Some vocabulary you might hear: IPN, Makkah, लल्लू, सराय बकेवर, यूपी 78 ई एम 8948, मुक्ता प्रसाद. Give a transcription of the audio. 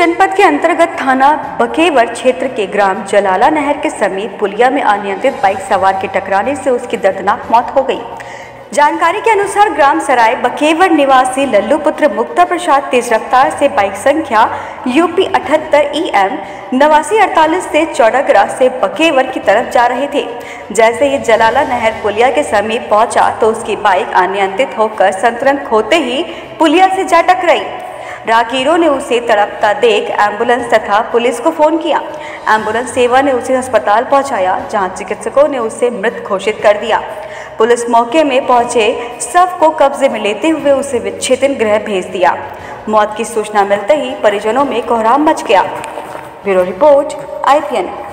जनपद के अंतर्गत थाना बकेवर क्षेत्र के ग्राम जलाला नहर के समीप पुलिया में अनियंत्रित बाइक सवार के टकराने से उसकी दर्दनाक मौत हो गई। जानकारी के अनुसार ग्राम सराय बकेवर निवासी लल्लू पुत्र मुक्ता प्रसाद तेज रफ्तार से बाइक संख्या यूपी 78 ई एम 8948 से चौड़ागरा से बकेवर की तरफ जा रहे थे। जैसे ही जलाला नहर पुलिया के समीप पहुंचा तो उसकी बाइक अनियंत्रित होकर संतुलन खोते ही पुलिया से जा टकराई। राहगीरों ने उसे तड़पता देख एम्बुलेंस तथा पुलिस को फोन किया। एम्बुलेंस सेवा ने उसे अस्पताल पहुंचाया, जहां चिकित्सकों ने उसे मृत घोषित कर दिया। पुलिस मौके में पहुंचे, शव को कब्जे में लेते हुए उसे विच्छेदन गृह भेज दिया। मौत की सूचना मिलते ही परिजनों में कोहराम मच गया। Bureau report IPN।